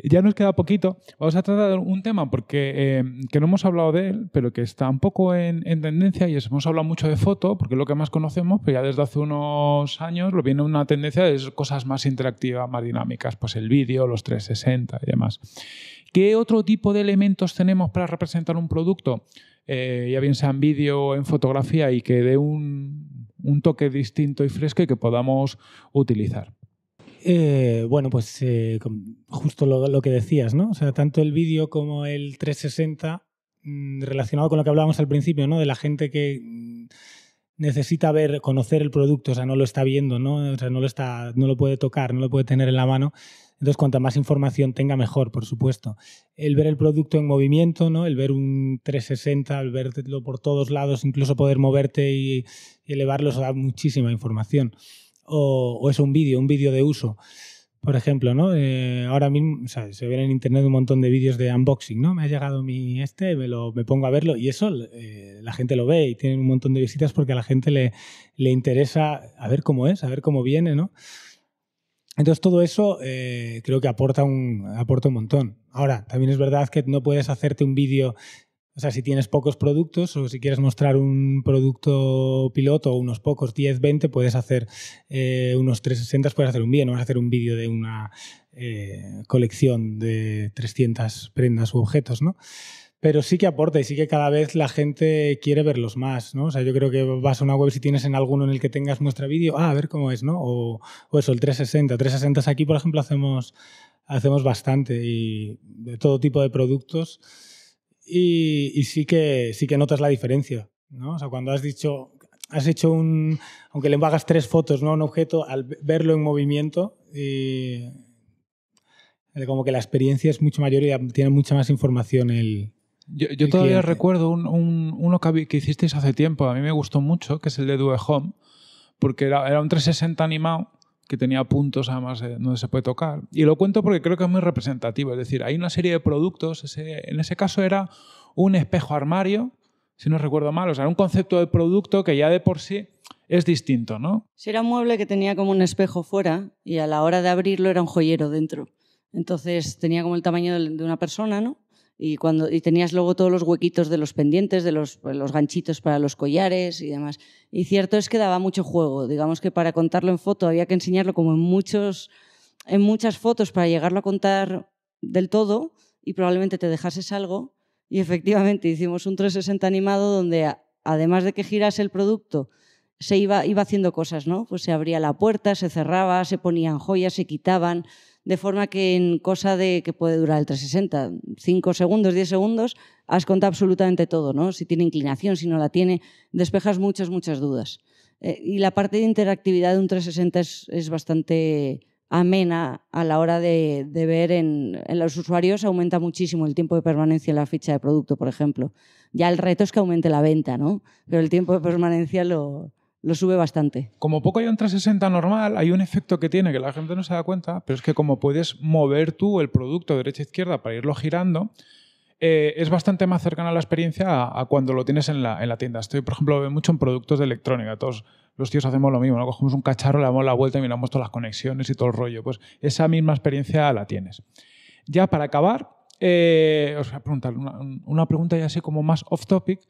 Ya nos queda poquito. Vamos a tratar un tema porque, que no hemos hablado de él, pero que está un poco en tendencia, y hemos hablado mucho de foto porque es lo que más conocemos, pero ya desde hace unos años lo viene una tendencia de cosas más interactivas, más dinámicas, pues el vídeo, los 360 y demás. ¿Qué otro tipo de elementos tenemos para representar un producto? Ya bien sea en vídeo o en fotografía, y que dé un toque distinto y fresco y que podamos utilizar. Bueno, pues justo lo que decías, ¿no? O sea, tanto el vídeo como el 360, relacionado con lo que hablábamos al principio, ¿no? De la gente que necesita conocer el producto, o sea, no lo está viendo, ¿no? O sea, no lo puede tocar, no lo puede tener en la mano. Entonces, cuanta más información tenga, mejor, por supuesto. El ver el producto en movimiento, ¿no? El ver un 360, el verlo por todos lados, incluso poder moverte y elevarlo, eso da muchísima información. O es un vídeo de uso, por ejemplo, ¿no? Ahora mismo, o sea, se ven en internet un montón de vídeos de unboxing, ¿no? Me ha llegado mi me pongo a verlo, y eso la gente lo ve y tienen un montón de visitas porque a la gente le interesa a ver cómo es, a ver cómo viene, ¿no? Entonces todo eso creo que aporta un montón. Ahora, también es verdad que no puedes hacerte un vídeo. O sea, si tienes pocos productos o si quieres mostrar un producto piloto o unos pocos, 10, 20, puedes hacer unos 360, puedes hacer un vídeo. No vas a hacer un vídeo de una colección de 300 prendas u objetos, ¿no? Pero sí que aporta, y sí que cada vez la gente quiere verlos más, ¿no? O sea, yo creo que vas a una web, si tienes en alguno en el que tengas muestra vídeo, a ver cómo es, ¿no? O eso, el 360. 360 es aquí, por ejemplo, hacemos bastante, y de todo tipo de productos. Y sí que notas la diferencia, ¿no? O sea, cuando has hecho aunque le hagas 3 fotos, ¿no? Un objeto, al verlo en movimiento, como que la experiencia es mucho mayor y tiene mucha más información el... Yo el todavía cliente. Recuerdo uno que hicisteis hace tiempo, a mí me gustó mucho, que es el de Due Home, porque era un 360 animado, que tenía puntos además donde se puede tocar. Y lo cuento porque creo que es muy representativo. Es decir, hay una serie de productos. En ese caso era un espejo armario, si no recuerdo mal. O sea, era un concepto de producto que ya de por sí es distinto, ¿no? Sí, era un mueble que tenía como un espejo fuera y a la hora de abrirlo era un joyero dentro. Entonces tenía como el tamaño de una persona, ¿no? Y tenías luego todos los huequitos de los pendientes, de los ganchitos para los collares y demás. Y cierto es que daba mucho juego. Digamos que para contarlo en foto había que enseñarlo como en muchas fotos para llegarlo a contar del todo, y probablemente te dejases algo. Y efectivamente hicimos un 360 animado donde, además de que girase el producto, se iba haciendo cosas, ¿no? Pues se abría la puerta, se cerraba, se ponían joyas, se quitaban... de forma que en cosa de que puede durar el 360, 5 segundos, 10 segundos, has contado absolutamente todo, ¿no? Si tiene inclinación, si no la tiene, despejas muchas dudas. Y la parte de interactividad de un 360 es bastante amena a la hora de ver en los usuarios. Aumenta muchísimo el tiempo de permanencia en la ficha de producto, por ejemplo. Ya el reto es que aumente la venta, ¿no? Pero el tiempo de permanencia lo sube bastante. Como poco hay un 360 normal, hay un efecto que tiene que la gente no se da cuenta, pero es que como puedes mover tú el producto derecha a izquierda para irlo girando, es bastante más cercana la experiencia a cuando lo tienes en la tienda. Estoy, por ejemplo, veo mucho en productos de electrónica. Todos los tíos hacemos lo mismo, ¿no? Cogemos un cacharro, le damos la vuelta y miramos todas las conexiones y todo el rollo. Pues esa misma experiencia la tienes. Ya para acabar, os voy a preguntar una pregunta ya así como más off topic.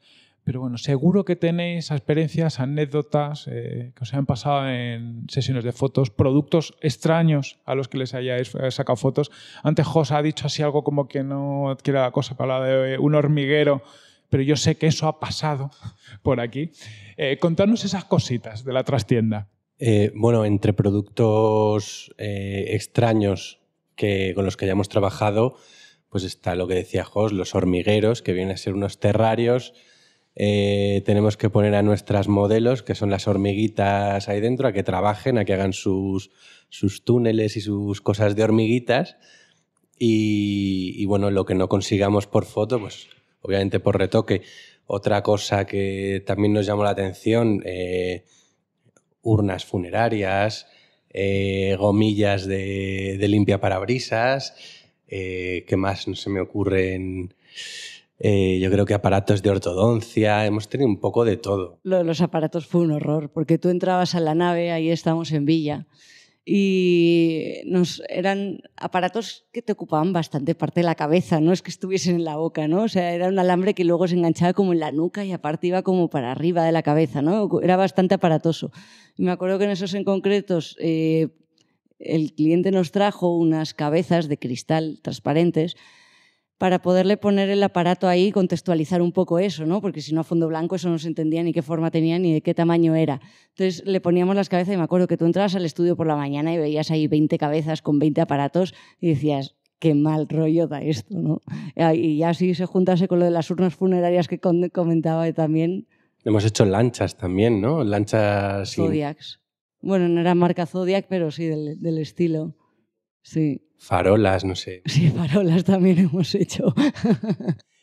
Pero bueno, seguro que tenéis experiencias, anécdotas que os hayan pasado en sesiones de fotos, productos extraños a los que les hayáis sacado fotos. Antes Jos ha dicho así algo como que no adquiere la cosa para hablar de un hormiguero, pero yo sé que eso ha pasado por aquí. Contadnos esas cositas de la trastienda. Bueno, entre productos extraños con los que hayamos trabajado, pues está lo que decía Jos, los hormigueros, que vienen a ser unos terrarios. Tenemos que poner a nuestras modelos, que son las hormiguitas ahí dentro, a que trabajen, a que hagan sus túneles y sus cosas de hormiguitas. Y bueno, lo que no consigamos por foto, pues obviamente por retoque. Otra cosa que también nos llamó la atención, urnas funerarias, gomillas de limpiaparabrisas, ¿qué más no se me ocurren? Yo creo que aparatos de ortodoncia, hemos tenido un poco de todo. Lo de los aparatos fue un horror, porque tú entrabas a la nave, ahí estábamos en Villa, y eran aparatos que te ocupaban bastante parte de la cabeza, no es que estuviesen en la boca, ¿no? O sea, era un alambre que luego se enganchaba como en la nuca y aparte iba como para arriba de la cabeza, ¿no? Era bastante aparatoso. Y me acuerdo que en esos en concretos el cliente nos trajo unas cabezas de cristal transparentes para poderle poner el aparato ahí y contextualizar un poco eso, ¿no? Porque si no, a fondo blanco eso no se entendía ni qué forma tenía ni de qué tamaño era. Entonces le poníamos las cabezas y me acuerdo que tú entrabas al estudio por la mañana y veías ahí 20 cabezas con 20 aparatos y decías, qué mal rollo da esto, ¿no? Y ya si se juntase con lo de las urnas funerarias que comentaba también. Hemos hecho lanchas también, ¿no? Lanchas... Zodiacs. Y... Bueno, no era marca Zodiac, pero sí del estilo. Sí. Farolas, no sé. Sí, farolas también hemos hecho.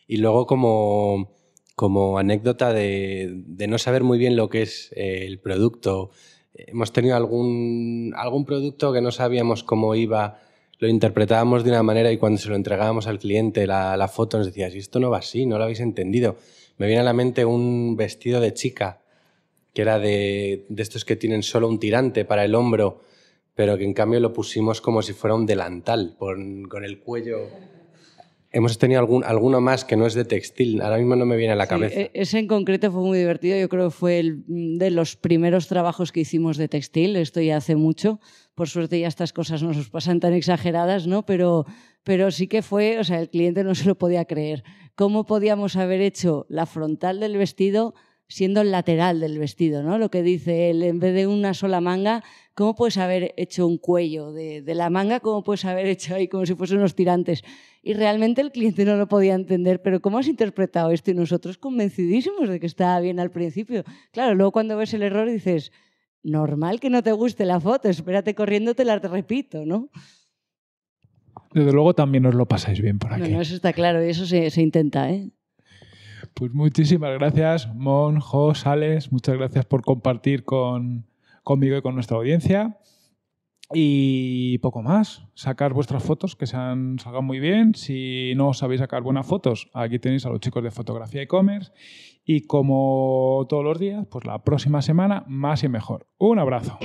Y luego como anécdota de no saber muy bien lo que es el producto. Hemos tenido algún producto que no sabíamos cómo iba, lo interpretábamos de una manera y cuando se lo entregábamos al cliente la foto nos decía, si esto no va así, no lo habéis entendido. Me viene a la mente un vestido de chica, que era de estos que tienen solo un tirante para el hombro, pero que en cambio lo pusimos como si fuera un delantal, con el cuello... Hemos tenido alguno más que no es de textil, ahora mismo no me viene a la cabeza. Ese en concreto fue muy divertido, yo creo que fue de los primeros trabajos que hicimos de textil, esto ya hace mucho, por suerte ya estas cosas no nos pasan tan exageradas, ¿no? Pero sí que fue, o sea, el cliente no se lo podía creer. ¿Cómo podíamos haber hecho la frontal del vestido siendo el lateral del vestido, ¿no? Lo que dice él, en vez de una sola manga, ¿cómo puedes haber hecho un cuello de la manga? ¿Cómo puedes haber hecho ahí como si fuesen unos tirantes? Y realmente el cliente no lo podía entender, pero ¿cómo has interpretado esto? Y nosotros convencidísimos de que estaba bien al principio. Claro, luego cuando ves el error dices, normal que no te guste la foto, espérate corriendo, te la repito, ¿no? Desde luego también os lo pasáis bien por aquí. Bueno, eso está claro y eso se intenta, ¿eh? Pues muchísimas gracias, Mon, Jos, Alex. Muchas gracias por compartir conmigo y con nuestra audiencia. Y poco más. Sacar vuestras fotos, que salgan muy bien. Si no sabéis sacar buenas fotos, aquí tenéis a los chicos de Fotografía eCommerce. Y como todos los días, pues la próxima semana más y mejor. Un abrazo.